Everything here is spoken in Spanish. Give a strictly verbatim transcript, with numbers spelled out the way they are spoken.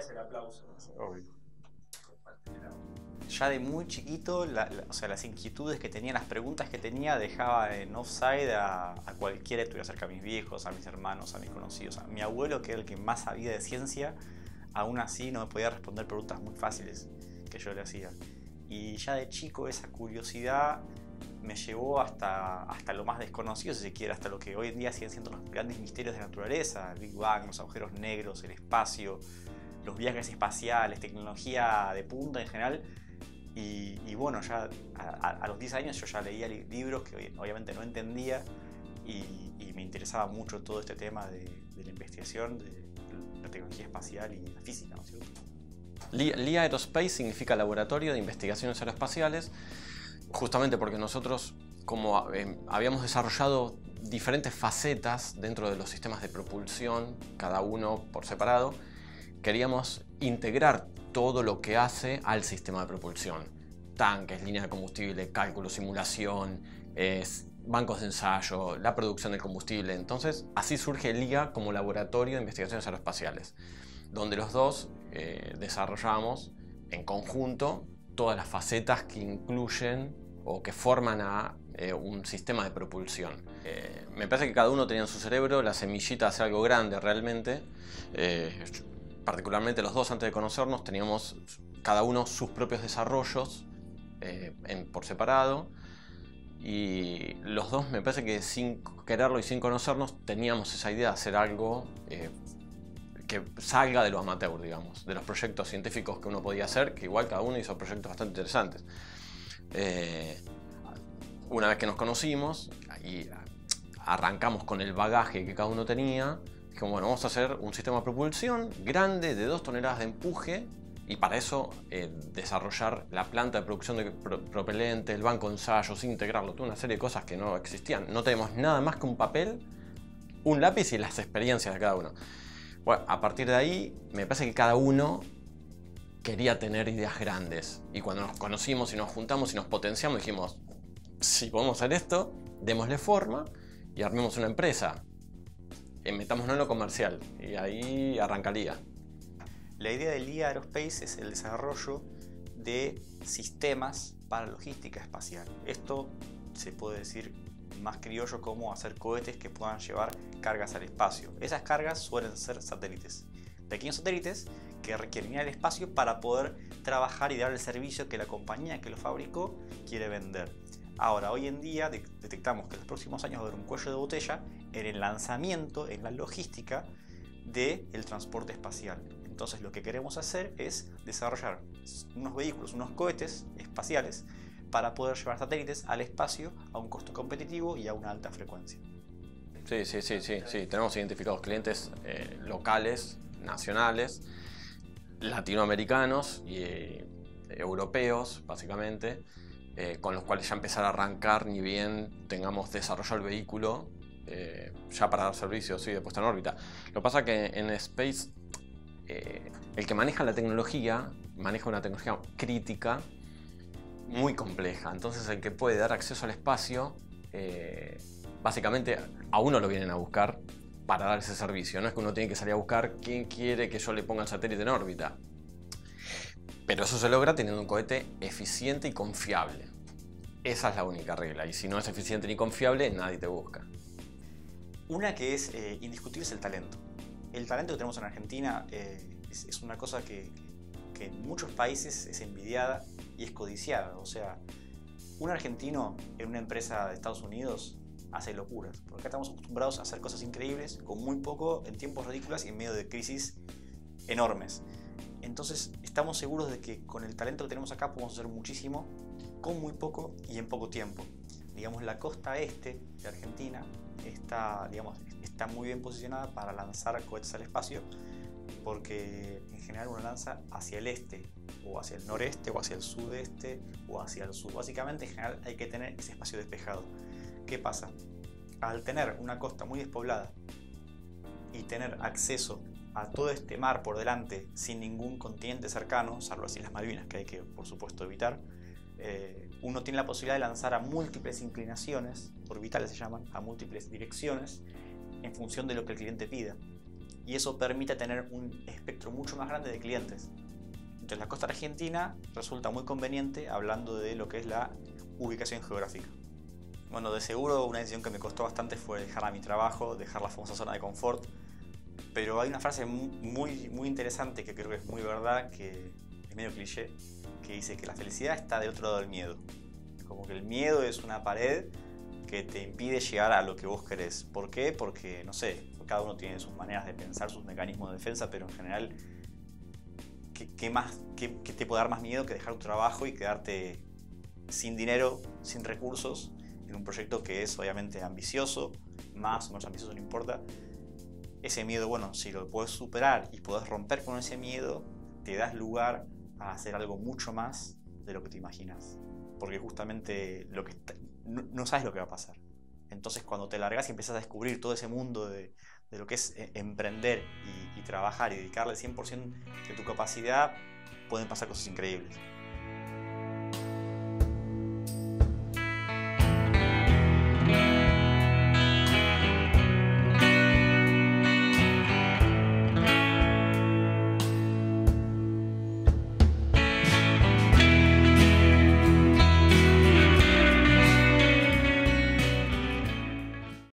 es el aplauso. Obvio. Ya de muy chiquito, la, la, o sea, las inquietudes que tenía, las preguntas que tenía, dejaba en offside a, a cualquiera que estuviera cerca, a mis viejos, a mis hermanos, a mis conocidos. A mi abuelo, que era el que más sabía de ciencia, aún así no me podía responder preguntas muy fáciles que yo le hacía. Y ya de chico esa curiosidad me llevó hasta, hasta lo más desconocido, si se quiere, hasta lo que hoy en día siguen siendo los grandes misterios de la naturaleza, el Big Bang, los agujeros negros, el espacio, los viajes espaciales, tecnología de punta en general. Y, y bueno, ya a, a los diez años yo ya leía libros que obviamente no entendía y, y me interesaba mucho todo este tema de, de la investigación, de la tecnología espacial y la física, ¿no es cierto? L I A Aerospace significa Laboratorio de Investigaciones Aeroespaciales, justamente porque nosotros, como eh, habíamos desarrollado diferentes facetas dentro de los sistemas de propulsión, cada uno por separado, queríamos integrar todo lo que hace al sistema de propulsión. Tanques, líneas de combustible, cálculo, simulación, eh, bancos de ensayo, la producción del combustible. Entonces, así surge L I A como Laboratorio de Investigaciones Aeroespaciales, donde los dos eh, desarrollamos en conjunto todas las facetas que incluyen o que forman a eh, un sistema de propulsión. Eh, me parece que cada uno tenía en su cerebro la semillita de hacer algo grande realmente. Eh, particularmente los dos, antes de conocernos, teníamos cada uno sus propios desarrollos eh, en, por separado. Y los dos, me parece que sin quererlo y sin conocernos, teníamos esa idea de hacer algo eh, que salga de lo amateur, digamos, de los proyectos científicos que uno podía hacer, que igual cada uno hizo proyectos bastante interesantes. Eh, una vez que nos conocimos y arrancamos con el bagaje que cada uno tenía, dijimos, bueno, vamos a hacer un sistema de propulsión grande de dos toneladas de empuje y para eso eh, desarrollar la planta de producción de pro propelente, el banco de ensayos, integrarlo, toda una serie de cosas que no existían. No tenemos nada más que un papel, un lápiz y las experiencias de cada uno. Bueno, a partir de ahí, me parece que cada uno quería tener ideas grandes. Y cuando nos conocimos y nos juntamos y nos potenciamos, dijimos, si podemos hacer esto, démosle forma y armemos una empresa. Metámonos en lo comercial y ahí arrancaría. La idea de L I A Aerospace es el desarrollo de sistemas para logística espacial. Esto se puede decir más criollo como hacer cohetes que puedan llevar cargas al espacio. Esas cargas suelen ser satélites, pequeños satélites que requieren ir al espacio para poder trabajar y dar el servicio que la compañía que lo fabricó quiere vender. Ahora, hoy en día detectamos que en los próximos años va a haber un cuello de botella en el lanzamiento, en la logística del transporte espacial. Entonces lo que queremos hacer es desarrollar unos vehículos, unos cohetes espaciales para poder llevar satélites al espacio a un costo competitivo y a una alta frecuencia. Sí, sí, sí, sí, sí. Tenemos identificados clientes eh, locales, nacionales, latinoamericanos y eh, europeos, básicamente, eh, con los cuales ya empezar a arrancar ni bien tengamos desarrollado el vehículo eh, ya para dar servicios, sí, de puesta en órbita. Lo que pasa es que en Space eh, el que maneja la tecnología, maneja una tecnología crítica, muy compleja, entonces el que puede dar acceso al espacio, eh, básicamente a uno lo vienen a buscar para dar ese servicio. No es que uno tiene que salir a buscar quién quiere que yo le ponga el satélite en órbita, pero eso se logra teniendo un cohete eficiente y confiable. Esa es la única regla, y si no es eficiente ni confiable, nadie te busca. Una que es eh, indiscutible es el talento. El talento que tenemos en Argentina eh, es, es una cosa que, que en muchos países es envidiada y es codiciada. O sea, un argentino en una empresa de Estados Unidos hace locuras. Porque acá estamos acostumbrados a hacer cosas increíbles con muy poco, en tiempos ridículos y en medio de crisis enormes. Entonces estamos seguros de que con el talento que tenemos acá podemos hacer muchísimo, con muy poco y en poco tiempo. Digamos, la costa este de Argentina está, digamos, está muy bien posicionada para lanzar cohetes al espacio, porque en general uno lanza hacia el este, o hacia el noreste, o hacia el sudeste, o hacia el sur. Básicamente, en general, hay que tener ese espacio despejado. ¿Qué pasa? Al tener una costa muy despoblada y tener acceso a todo este mar por delante sin ningún continente cercano, salvo así las Malvinas, que hay que, por supuesto, evitar, eh, uno tiene la posibilidad de lanzar a múltiples inclinaciones, orbitales se llaman, a múltiples direcciones, en función de lo que el cliente pida. y eso permite tener un espectro mucho más grande de clientes. Entonces la costa argentina resulta muy conveniente hablando de lo que es la ubicación geográfica. Bueno, de seguro una decisión que me costó bastante fue dejar a mi trabajo, dejar la famosa zona de confort, pero hay una frase muy, muy interesante que creo que es muy verdad, que es medio cliché, que dice que la felicidad está del otro lado del miedo. Como que el miedo es una pared que te impide llegar a lo que vos querés. ¿Por qué? Porque, no sé, cada uno tiene sus maneras de pensar, sus mecanismos de defensa, pero en general, ¿qué, qué, más, qué, qué te puede dar más miedo que dejar tu trabajo y quedarte sin dinero, sin recursos, en un proyecto que es obviamente ambicioso, más o menos ambicioso, no importa? Ese miedo, bueno, si lo puedes superar y podés romper con ese miedo, te das lugar a hacer algo mucho más de lo que te imaginas. Porque justamente lo que está, no, no sabes lo que va a pasar. Entonces cuando te largas y empiezas a descubrir todo ese mundo de, de lo que es emprender y, y trabajar y dedicarle el cien por ciento de tu capacidad, pueden pasar cosas increíbles.